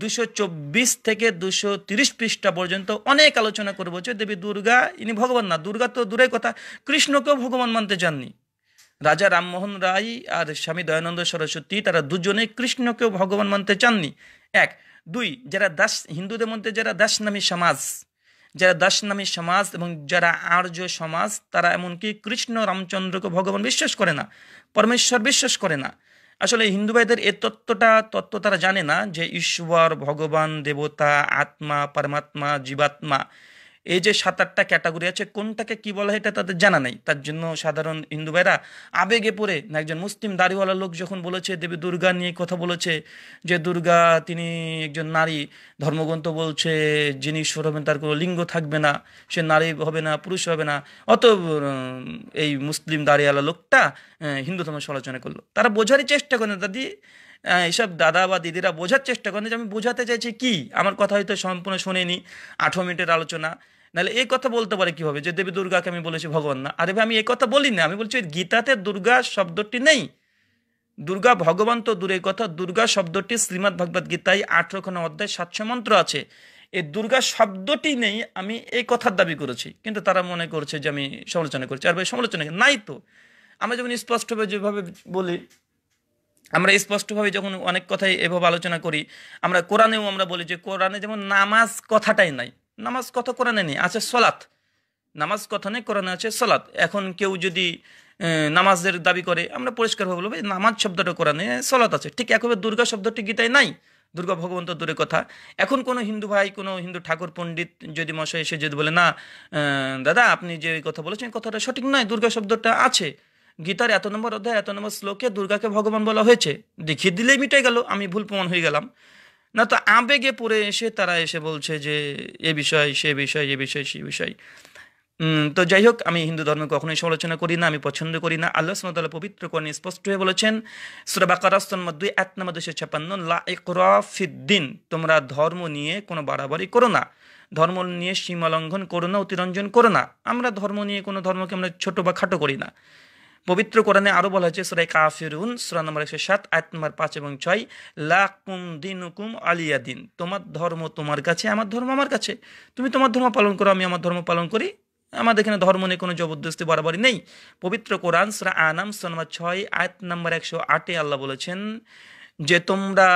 224 থেকে 230 পৃষ্ঠা পর্যন্ত অনেক আলোচনা করবো যে দেবী দুর্গা ইনি ভগবান না, দুর্গা তো দূরের কথা, কৃষ্ণকেও ভগবান মানতে চাননি। রাজা রামমোহন রায় আর স্বামী দয়ানন্দ সরস্বতী তারা দুজনেই কৃষ্ণকেও ভগবান মানতে চাননি। এক। দুই, যারা দাস, হিন্দুদের মধ্যে যারা দাসনামী সমাজ, যারা দাসনামী সমাজ এবং যারা আর্য সমাজ, তারা এমনকি কৃষ্ণ রামচন্দ্রকে ভগবান বিশ্বাস করে না, পরমেশ্বর বিশ্বাস করে না। আসলে হিন্দু ভাইদের এ তত্ত্ব তারা জানে না যে ঈশ্বর, ভগবান, দেবতা, আত্মা, পরমাত্মা, জীবাত্মা, এই যে 7-8টা ক্যাটাগরি আছে কোনটাকে কি বলা হয় এটা তাদের জানা নেই। তার জন্য সাধারণ হিন্দু ভাইরা আবেগে পড়ে। একজন মুসলিম দাড়িওয়ালা লোক যখন বলেছে দেবী দুর্গা নিয়ে কথা বলেছে যে দুর্গা তিনি একজন নারী, ধর্মগ্রন্থ বলছে যিনি ঈশ্বর হবেন তার কোনো লিঙ্গ থাকবে না, সে নারী হবে না পুরুষ হবে না, অত এই মুসলিম দাড়িওয়ালা লোকটা হিন্দু ধর্মের সমালোচনা করলো। তারা বোঝারই চেষ্টা করে না, দাদি এইসব দাদা বা দিদিরা বোঝার চেষ্টা করেন যে আমি বোঝাতে চাইছি কি। আমার কথা হয়তো সম্পূর্ণ শোনেনি 18 মিনিটের আলোচনা, নাহলে এই কথা বলতে পারে কীভাবে যে দেবী দুর্গাকে আমি বলেছি ভগবান না। আরে ভাই আমি এই কথা বলি না, আমি বলছি গীতাতে দুর্গা শব্দটি নেই, দুর্গা ভগবান তো দূরের কথা, দুর্গা শব্দটি শ্রীমদ্ ভগবদ্ গীতায় 18 অধ্যায় 700 মন্ত্র আছে, এই দুর্গা শব্দটি নেই, আমি এই কথার দাবি করেছি। কিন্তু তারা মনে করছে যে আমি সমালোচনা করছি। আর ভাই সমালোচনা নাই তো, আমরা যখন স্পষ্টভাবে যেভাবে বলি, আমরা স্পষ্টভাবে যখন অনেক কথাই এভাবে আলোচনা করি, আমরা কোরআনেও আমরা বলি যে কোরআনে যেমন নামাজ কথাটাই নাই, নামাজ কথা কোরআনে নেই, আছে সলাত, নামাজ কথা নেই কোরআনে আছে সলাত। এখন কেউ যদি নামাজের দাবি করে, আমরা পরিষ্কারভাবে বলবো নামাজ শব্দটা কোরআনে, সলাত আছে। ঠিক একভাবে দুর্গা শব্দটি গীতায় নাই, দুর্গা ভগবন্ত দূরের কথা। এখন কোনো হিন্দু ভাই, কোনো হিন্দু ঠাকুর পণ্ডিত যদি মশাই এসে যদি বলে না দাদা আপনি যে কথা বলেছেন কথাটা সঠিক নয়, দুর্গা শব্দটা আছে, গীতার এত নম্বর অধ্যায় এত নম্বর শ্লোকে দুর্গাকে ভগবান বলা হয়েছে, দেখিয়ে দিলেই মিটে গেল, আমি ভুল প্রমাণ হয়ে গেলাম না। তো আবেগে পড়ে এসে তারা এসে বলছে যে এ বিষয় সে বিষয়, এ বিষয় সে বিষয়। তো যাই হোক, আমি হিন্দু ধর্মে কখনোই সমালোচনা করি না, আমি পছন্দ করি না। আল্লাহ সুবহানাহু ওয়া তাআলা পবিত্র কোরআনে স্পষ্ট হয়ে বলেছেন সূরা বাকারা 2 আয়াত নম্বর 256 লা ইকরা ফিদ্দিন, তোমরা ধর্ম নিয়ে কোনো বাড়াবাড়ি করো না, ধর্ম নিয়ে সীমা লঙ্ঘন করো না, অতিরঞ্জন করো না। আমরা ধর্ম নিয়ে কোনো ধর্মকে আমরা ছোট বা খাটো করি না। পবিত্র কোরআনে আরো বলা হয়েছে সূরা কাফিরুন 107 আয়াত নম্বর 5 এবং 6 লাকুম দীনুকুম আলিয়াদিন, তোমার ধর্ম তোমার কাছে, আমার ধর্ম আমার কাছে, তুমি তোমার ধর্ম পালন করো, আমি আমার ধর্ম পালন করি, আমাদের এখানে ধর্ম নিয়ে কোনো জবরদস্তি বাড়াবাড়ি নেই। পবিত্র কোরআন সূরা আনাম 6 আয়াত নম্বর 108 আল্লাহ বলেছেন যে তোমরা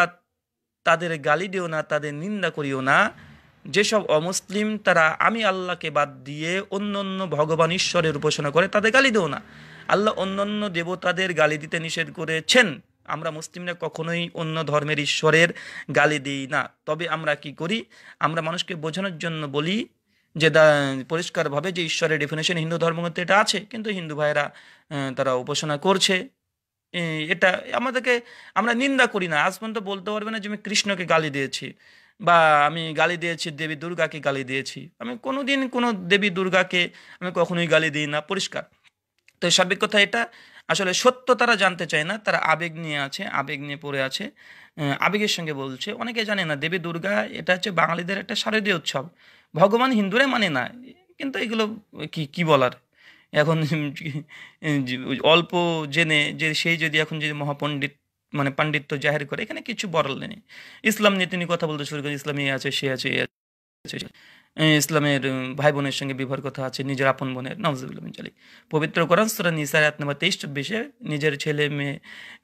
তাদের গালি দিও না, তাদের নিন্দা করিও না, যেসব অমুসলিম তারা আমি আল্লাহকে বাদ দিয়ে অন্য ভগবান ঈশ্বরের উপাসনা করে তাদের গালি দিও না। আল্লাহ অন্য দেবতাদের গালি দিতে নিষেধ করেছেন। আমরা মুসলিমরা কখনোই অন্য ধর্মের ঈশ্বরের গালি দিই না। তবে আমরা কি করি, আমরা মানুষকে বোঝানোর জন্য বলি যে পরিষ্কারভাবে যে ঈশ্বরের ডেফিনেশন হিন্দু ধর্মগ্রন্থে এটা আছে, কিন্তু হিন্দু ভাইরা তারা উপাসনা করছে, এটা আমাদেরকে আমরা নিন্দা করি না। আজ পর্যন্ত বলতে পারবে না যে আমি কৃষ্ণকে গালি দিয়েছি বা আমি গালি দিয়েছি দেবী দুর্গাকে গালি দিয়েছি। আমি কোনোদিন কোনো দেবী দুর্গাকে আমি কখনোই গালি দিই না, পরিষ্কার। তো স্বাভাবিক কথা, এটা আসলে সত্য তারা জানতে চায় না, তারা আবেগ নিয়ে আছে, আবেগ নিয়ে পড়ে আছে, আবেগের সঙ্গে বলছে। অনেকে জানে না দেবী দুর্গা এটা হচ্ছে বাঙালিদের একটা শারদীয় উৎসব, ভগবান হিন্দুরা মানে না। কিন্তু এগুলো কি কি বলার, এখন অল্প জেনে যে সেই যদি এখন যদি মহাপণ্ডিত মানে পাণ্ডিত্য জাহির করে, এখানে কিছু বলার নেই। ইসলাম নিয়ে তিনি কথা বলতে শুরু করেন, ইসলাম এ আছে সে আছে এ আছে, ইসলামের ভাই বোনের সঙ্গে বিবাহের কথা আছে, নিজের আপন বোনের, নাউজুবিল্লাহ মিন যালিক। পবিত্র কোরআন সূরা নিসার আয়াত নম্বর 23-24 নিজের ছেলে মেয়ে,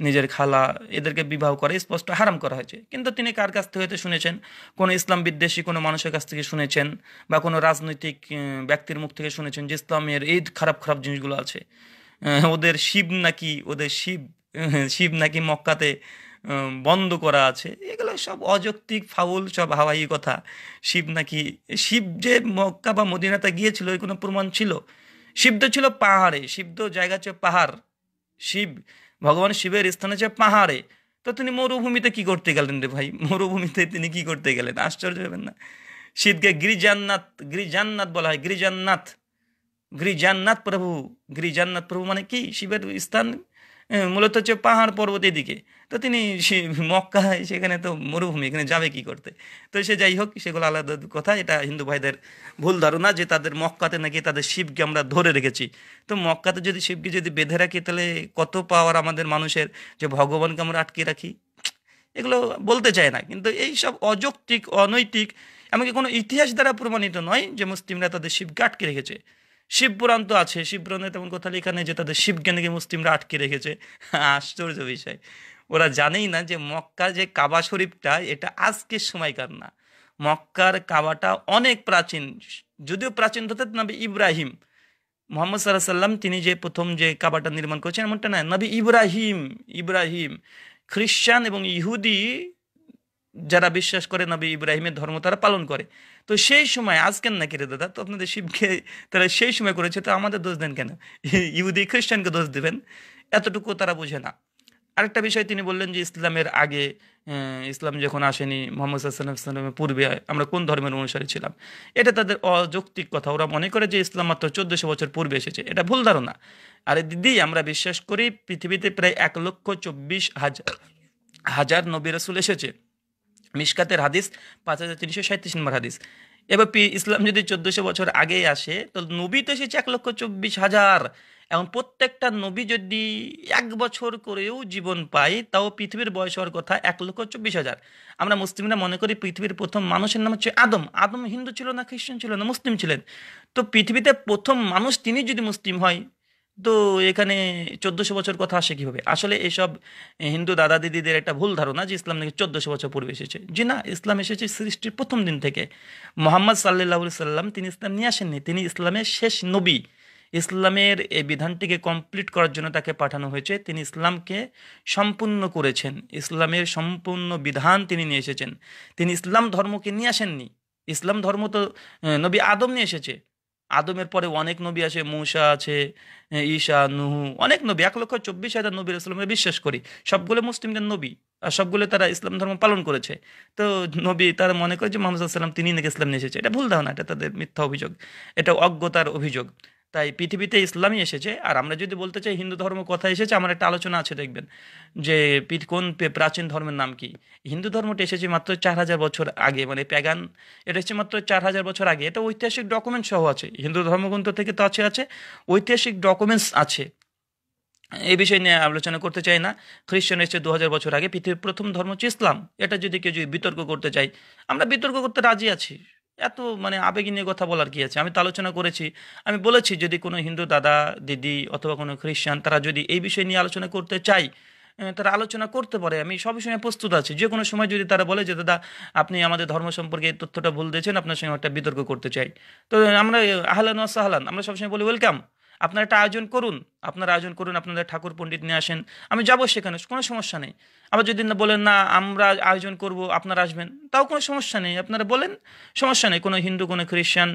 নিজের খালা, এদেরকে বিবাহ করে স্পষ্ট হারাম করা হয়েছে। কিন্তু তিনি কার কাছ থেকে হয়তো শুনেছেন, কোনো ইসলাম বিদ্বেষী কোনো মানুষের কাছ থেকে শুনেছেন বা কোনো রাজনৈতিক ব্যক্তির মুখ থেকে শুনেছেন যে ইসলামের এই খারাপ খারাপ জিনিসগুলো আছে। ওদের শিব নাকি, ওদের শিব নাকি মক্কাতে বন্ধ করা আছে, এগুলো সব অযৌক্তিক ফাউল, সব হাওয়াই কথা। শিব নাকি, শিব যে মক্কা বা মদিনাতে গিয়েছিল এর কোনো প্রমাণ ছিল? শিব তো ছিল পাহাড়ে, শিব তো জায়গা হচ্ছে পাহাড়, শিব ভগবান শিবের স্থান হচ্ছে পাহাড়ে। তো তিনি মরুভূমিতে কি করতে গেলেন রে ভাই, মরুভূমিতে তিনি কি করতে গেলেন? আশ্চর্য হবেন না। শিবকে গিরিজান্নাথ, গিরিজান্নাথ বলা হয়, গিরিজান্নাথ, গিরিজান্নাথ প্রভু, গিরিজান্নাথ প্রভু মানে কি, শিবের স্থান মূলত হচ্ছে পাহাড় পর্বত এদিকে। তো তিনি মক্কা, সেখানে তো মরুভূমি, এখানে যাবে কি করতে? তো সে যাই হোক, সেগুলো আলাদা কথা। এটা হিন্দু ভাইদের ভুল ধারণা যে তাদের মক্কাতে নাকি তাদের শিবকে আমরা ধরে রেখেছি। তো মক্কাতে যদি শিবকে যদি বেঁধে রাখি তাহলে কত পাওয়ার আমাদের মানুষের, যে ভগবানকে আমরা আটকে রাখি, এগুলো বলতে চায় না। কিন্তু এই সব অযৌক্তিক, অনৈতিক, এমনকি কোনো ইতিহাস দ্বারা প্রমাণিত নয় যে মুসলিমরা তাদের শিবকে আটকে রেখেছে। শিবপুরাণ তো আছে, শিবপুরাণে তেমন কথা লেখা নেই যে তাদের শিবকে নাকি মুসলিমরা আটকে রেখেছে। আশ্চর্য বিষয়, ওরা জানেই না যে মক্কার যে কাবা শরীফটা এটা আজকের সময়কার না। মক্কার কাবাটা অনেক প্রাচীন, যদিও প্রাচীন হতে নবী ইব্রাহিম মুহাম্মদ সাল্লাল্লাহু আলাইহি সাল্লাম তিনি যে প্রথম যে কাবাটা নির্মাণ করেছেন এমনটা না, নবী ইব্রাহিম খ্রিস্টান এবং ইহুদি যারা বিশ্বাস করে নবী ইব্রাহিমের ধর্ম তারা পালন করে। তো সেই সময়, আজকের নাকি রে দাদা, তো আপনাদের শিবকে তারা সেই সময় করেছে, তো আমাদের দোষ দেন কেন? ইহুদি খ্রিস্টানকে দোষ দেবেন, এতটুকু তারা বোঝে না। আরেকটা বিষয় তিনি বললেন যে ইসলামের আগে, ইসলাম যখন আসেনি মুহাম্মদ সাল্লাল্লাহু আলাইহি সাল্লামের পূর্বে আমরা কোন ধর্মের অনুসারী ছিলাম, এটা তাদের অযৌক্তিক কথা। ওরা মনে করে যে ইসলাম মাত্র 1400 বছর পূর্বে এসেছে, এটা ভুল ধারণা। আরে দিদি, আমরা বিশ্বাস করি পৃথিবীতে প্রায় 1,24,000 হাজার নবী রাসূল এসেছে। মিশকাতের হাদিস 5337 নম্বর হাদিস। এবার ইসলাম যদি 1400 বছর আগে আসে তো নবী তো এসেছে 1,24,000। এখন প্রত্যেকটা নবী যদি এক বছর করেও জীবন পায় তাও পৃথিবীর বয়স হওয়ার কথা 1,24,000। আমরা মুসলিমরা মনে করি পৃথিবীর প্রথম মানুষের নাম হচ্ছে আদম। আদম হিন্দু ছিল না, খ্রিস্টান ছিল না, মুসলিম ছিলেন। তো পৃথিবীতে প্রথম মানুষ তিনি যদি মুসলিম হয় তো এখানে 1400 বছর কথা আসে কীভাবে? আসলে এসব হিন্দু দাদা দিদিদের একটা ভুল ধারণা যে ইসলাম নাকি 1400 বছর পূর্বে এসেছে। জি না, ইসলাম এসেছে সৃষ্টির প্রথম দিন থেকে। মোহাম্মদ সাল্লাল্লাহু আলাইহি সাল্লাম তিনি ইসলাম নিয়ে আসেননি, তিনি ইসলামের শেষ নবী। ইসলামের এই বিধানটিকে কমপ্লিট করার জন্য তাকে পাঠানো হয়েছে। তিনি ইসলামকে সম্পূর্ণ করেছেন, ইসলামের সম্পূর্ণ বিধান তিনি নিয়ে এসেছেন। তিনি ইসলাম ধর্মকে নিয়ে আসেননি। ইসলাম ধর্ম তো নবী আদম নিয়ে এসেছে। আদমের পরে অনেক নবী আসে, মূসা আছে, ঈসা, নূহ, অনেক নবী। 1,24,000 নবী রাসূল আমরা বিশ্বাস করি। সবগুলো মুসলিমদের নবী আর সবগুলো তারা ইসলাম ধর্ম পালন করেছে। তো নবী তারা মনে করে যে মোহাম্মদ সাল্লাল্লাহু আলাইহি ওয়াসাল্লাম তিনি নাকি ইসলাম নিয়ে এসেছে। এটা ভুল ধারণা, এটা তাদের মিথ্যা অভিযোগ, এটা অজ্ঞতার অভিযোগ। তাই পৃথিবীতে ইসলামই এসেছে। আর আমরা যদি বলতে চাই হিন্দু ধর্ম কথা এসেছে, আমার একটা আলোচনা আছে দেখবেন যে কোন প্রাচীন ধর্মের নাম কি। হিন্দু ধর্মটা এসেছে মাত্র 4000 বছর আগে, মানে প্যাগান এটা এসেছে মাত্র 4000 বছর আগে। এটা ঐতিহাসিক ডকুমেন্ট সহ আছে, হিন্দু ধর্মগ্রন্থ থেকে তো আছে ঐতিহাসিক ডকুমেন্টস আছে। এই বিষয় নিয়ে আলোচনা করতে চাই না। খ্রিস্টান এসেছে 2000 বছর আগে। পৃথিবীর প্রথম ধর্ম হচ্ছে ইসলাম। এটা যদি কেউ যদি বিতর্ক করতে চাই, আমরা বিতর্ক করতে রাজি আছি। এত মানে আবেগ নিয়ে কথা বলার কি আছে? আমি তো আলোচনা করেছি, আমি বলেছি যদি কোনো হিন্দু দাদা দিদি অথবা কোনো খ্রিস্টান তারা যদি এই বিষয় নিয়ে আলোচনা করতে চায় তারা আলোচনা করতে পারে। আমি সব সময় প্রস্তুত আছি। যে কোনো সময় যদি তারা বলে যে দাদা আপনি আমাদের ধর্ম সম্পর্কে এই তথ্যটা ভুল দিয়েছেন, আপনার সঙ্গে একটা বিতর্ক করতে চাই, তো আমরা আহলান ওয়া সাহলান, আমরা সবসময় বলি ওয়েলকাম। আপনারা একটা আয়োজন করুন, আপনাদের ঠাকুর পণ্ডিত নিয়ে আসেন, আমি যাব সেখানে, কোনো সমস্যা নেই। আবার যদি না বলেন না আমরা আয়োজন করব, আপনারা আসবেন, তাও কোনো সমস্যা নেই। আপনারা বলেন, সমস্যা নেই। কোনো হিন্দু কোনো খ্রিস্টান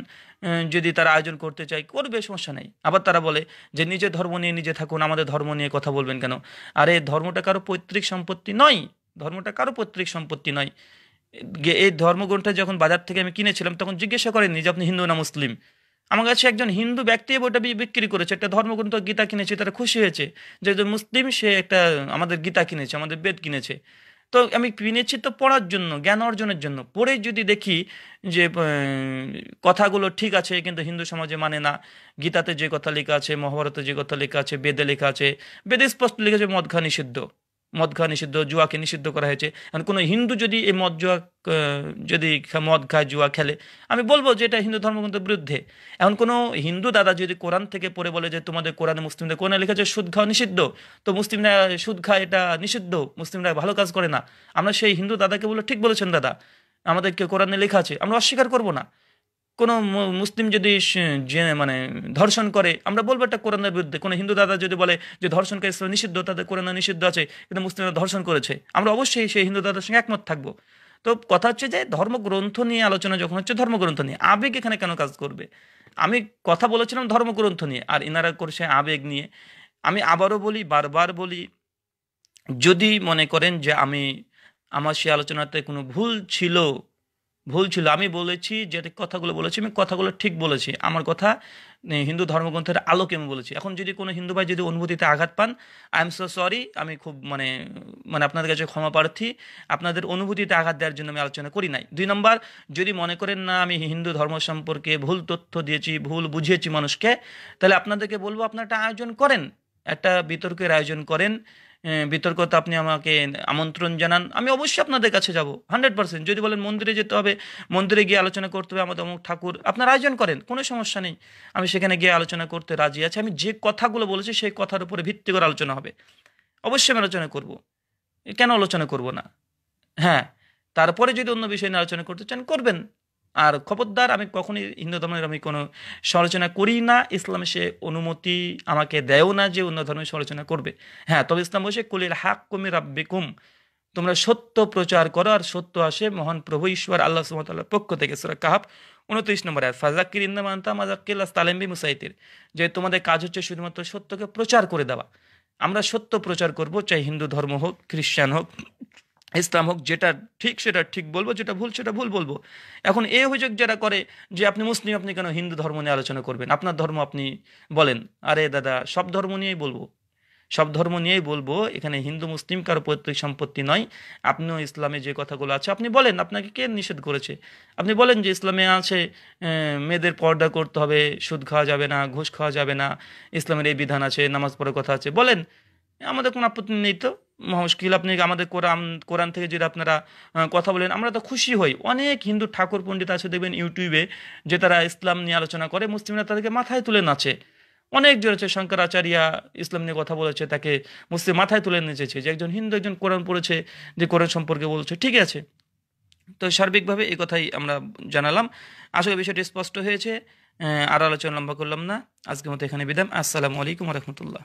যদি তারা আয়োজন করতে চায় করবে, সমস্যা নেই। আবার তারা বলে যে নিজের ধর্ম নিয়ে নিজে থাকুন, আমাদের ধর্ম নিয়ে কথা বলবেন কেন? আরে ধর্মটা কারো পৈতৃক সম্পত্তি নয়, ধর্মটা কারো পৈতৃক সম্পত্তি নয়। এই ধর্মগ্রন্থটা যখন বাজার থেকে আমি কিনেছিলাম তখন জিজ্ঞাসা করেননি যে আপনি হিন্দু না মুসলিম। আমার কাছে একজন হিন্দু ব্যক্তি বইটা বিক্রি করেছে, একটা ধর্মগ্রন্থ গীতা কিনেছে, তারা খুশি হয়েছে যে মুসলিম সে একটা আমাদের গীতা কিনেছে, আমাদের বেদ কিনেছে। তো আমি কিনেছি তো পড়ার জন্য, জ্ঞান অর্জনের জন্য। পড়ে যদি দেখি যে কথাগুলো ঠিক আছে কিন্তু হিন্দু সমাজে মানে না, গীতাতে যে কথা লেখা আছে, মহাভারতে যে কথা লেখা আছে, বেদে লেখা আছে, বেদে স্পষ্ট লেখা আছে মদ খাওয়া নিষিদ্ধ, জুয়াকে নিষিদ্ধ করা হয়েছে। কারণ কোনো হিন্দু যদি এই মদ খায়, জুয়া খেলে, আমি বলবো যে এটা হিন্দু ধর্মগ্রন্থের বিরুদ্ধে। এখন কোনো হিন্দু দাদা যদি কোরআন থেকে পড়ে বলে যে তোমাদের কোরআনে মুসলিমদের কোরআনে লেখা আছে সুদ খাওয়া নিষিদ্ধ, তো মুসলিমরা সুদ খায়, এটা নিষিদ্ধ, মুসলিমরা ভালো কাজ করে না, আমরা সেই হিন্দু দাদাকে বলবো ঠিক বলেছেন দাদা, আমাদেরকে কোরআনে লেখা আছে, আমরা অস্বীকার করবো না। কোনো মুসলিম যদি মানে ধর্ষণ করে, আমরা বলবো এটা কোরআনের বিরুদ্ধে। কোনো হিন্দু দাদা যদি বলে যে ধর্ষণকে ইসলাম নিষিদ্ধ, তাদের কোরআনে নিষিদ্ধ আছে কিন্তু মুসলিমরা ধর্ষণ করেছে, আমরা অবশ্যই সেই হিন্দু দাদার সঙ্গে একমত থাকবো। তো কথা হচ্ছে যে ধর্মগ্রন্থ নিয়ে আলোচনা যখন হচ্ছে ধর্মগ্রন্থ নিয়ে, আবেগ এখানে কেন কাজ করবে? আমি কথা বলেছিলাম ধর্মগ্রন্থ নিয়ে, আর ইনারা করছে আবেগ নিয়ে। আমি আবারও বলি, বারবার বলি, যদি মনে করেন যে আমার সেই আলোচনাতে কোনো ভুল ছিল, আমি বলেছি যে কথাগুলো বলেছি, আমি কথাগুলো ঠিক বলেছি, আমার কথা হিন্দু ধর্মগ্রন্থের আলোকে আমি বলেছি। এখন যদি কোনো হিন্দু ভাই যদি অনুভূতিতে আঘাত পান, আই এম সো সরি, আমি খুব মানে আপনাদের কাছে ক্ষমা প্রার্থী, আপনাদের অনুভূতিতে আঘাত দেওয়ার জন্য আমি আলোচনা করি নাই। 2 নম্বর, যদি মনে করেন না আমি হিন্দু ধর্ম সম্পর্কে ভুল তথ্য দিয়েছি, ভুল বুঝিয়েছি মানুষকে, তাহলে আপনাদেরকে বলবো আপনারা একটা আয়োজন করেন, একটা বিতর্কের আয়োজন করেন, বিতর্ক তো আপনি আমাকে আমন্ত্রণ জানান, আমি অবশ্যই আপনাদের কাছে যাব 100%। যদি বলেন মন্দিরে যেতে হবে, মন্দিরে গিয়ে আলোচনা করতে হবে আমাদের অমুক ঠাকুর, আপনারা আয়োজন করেন, কোনো সমস্যা নেই, আমি সেখানে গিয়ে আলোচনা করতে রাজি আছি। আমি যে কথাগুলো বলেছি সেই কথার উপরে ভিত্তি করে আলোচনা হবে, অবশ্যই আমি আলোচনা করব, কেন আলোচনা করব না? হ্যাঁ, তারপরে যদি অন্য বিষয় নিয়ে আলোচনা করতে চান করবেন। আর খবরদার, আমি কখনই হিন্দু ধর্মের আমি কোনো সমালোচনা করি না, ইসলামে সে অনুমতি আমাকে দেয়ও না যে অন্য ধর্মের সমালোচনা করবে। হ্যাঁ, তবে ইসলাম বলছে কুলিল হাক্কু মির রাব্বিকুম, তোমরা সত্য প্রচার করো, আর সত্য আসে মহান প্রভু ঈশ্বর আল্লাহ সুবহানাহু ওয়া তাআলার পক্ষ থেকে, সূরা কাহাফ 29 নম্বর আয়াত। ফাযাক্কির ইন্নামা আনতা মুযাক্কির লাস্তা আলাইহিম বিমুসাইতির, যে তোমাদের কাজ হচ্ছে শুধুমাত্র সত্যকে প্রচার করে দেওয়া। আমরা সত্য প্রচার করব, চাই হিন্দু ধর্ম হোক, খ্রিস্টান হোক, ইসলাম হোক, যেটা ঠিক সেটা ঠিক বলবো, যেটা ভুল সেটা ভুল বলবো। এখন এই অভিযোগ যারা করে যে আপনি মুসলিম, আপনি কেন হিন্দু ধর্ম নিয়ে আলোচনা করবেন, আপনার ধর্ম আপনি বলেন, আরে দাদা সব ধর্ম নিয়েই বলবো, सब धर्म নিয়েই বলবো এখানে হিন্দু মুসলিম কারো পৈতৃক সম্পত্তি নয়। আপনিও ইসলামে যে কথাগুলো আছে আপনি বলেন, আপনাকে কে নিষেধ করেছে? আপনি বলেন যে ইসলামে আছে মেয়েদের পর্দা করতে হবে, সুদ খাওয়া যাবে না, ঘুষ খাওয়া যাবে না, ইসলামের এই বিধান আছে, নামাজ পড়ার কথা আছে, বলেন, আমাদের কোনো আপত্তি নেই। তো মুশকিল আপনি আমাদের কোরআন থেকে যদি আপনারা কথা বলেন আমরা তো খুশি হই। অনেক হিন্দু ঠাকুর পণ্ডিত আছে দেখবেন ইউটিউবে যে তারা ইসলাম নিয়ে আলোচনা করে, মুসলিমরা তাদেরকে মাথায় তুলে নাচে। অনেক জন আছে শঙ্করাচার্য ইসলাম নিয়ে কথা বলেছে, তাকে মুসলিম মাথায় তুলে নেচেছে যে একজন হিন্দু একজন কোরআন পড়েছে, যে কোরআন সম্পর্কে বলছে। ঠিক আছে, তো সার্বিকভাবে এই কথাই আমরা জানালাম। আসলে বিষয়টি স্পষ্ট হয়েছে, আর আলোচনা লম্বা করলাম না। আজকের মতো এখানে বিদায়। আসসালামু আলাইকুম রহমতুল্লাহ।